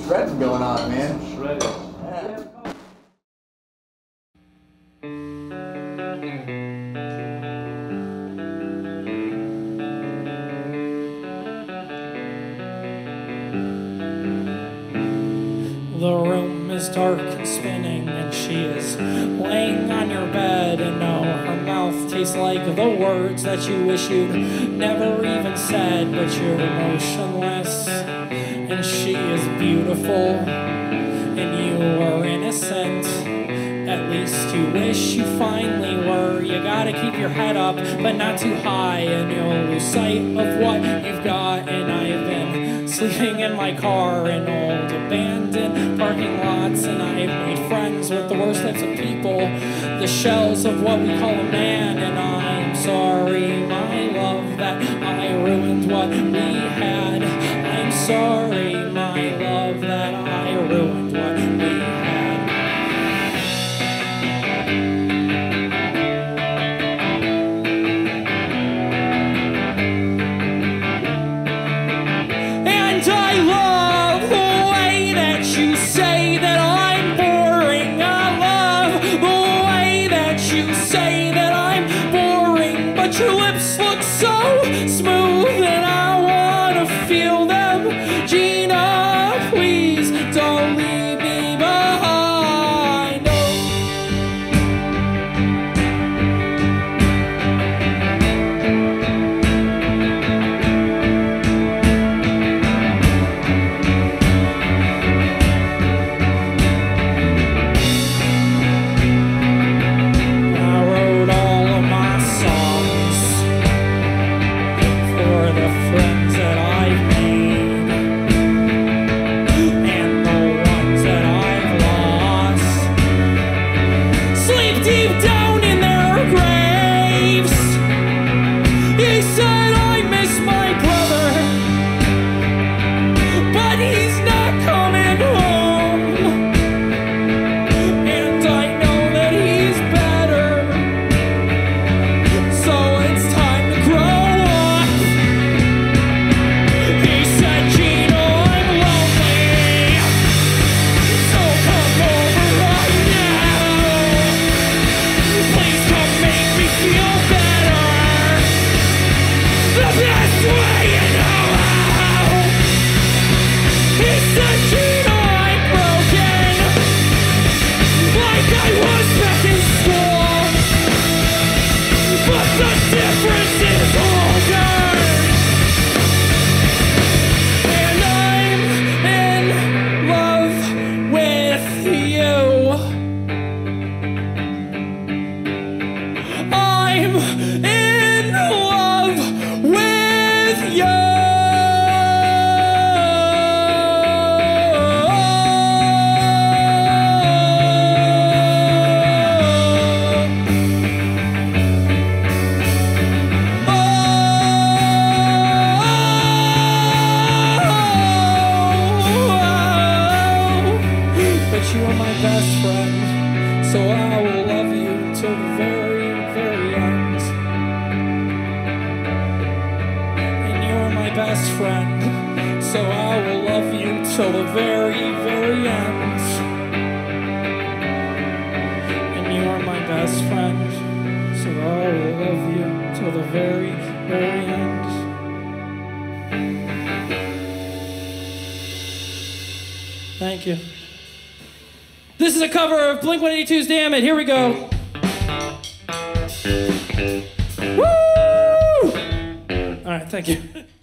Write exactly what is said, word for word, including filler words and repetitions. some shredding going on, man. Shredding. Yeah. The room is dark and spinning, and she is laying on your bed, and now her mouth tastes like the words that you wish you'd never even said, but you're emotionless, and she is beautiful, and you are innocent. At least you wish you finally were. You gotta keep your head up, but not too high, and you'll lose sight of what you've got. And I've been sleeping in my car in old abandoned parking lots, and I've made friends with the worst types of people, the shells of what we call a man. And I'm sorry, my love, that I ruined what we had. I'm sorry, my love, that I ruined what we had. Thank you. This is a cover of Blink one eighty-two's Dammit. Here we go. Woo! All right, thank you.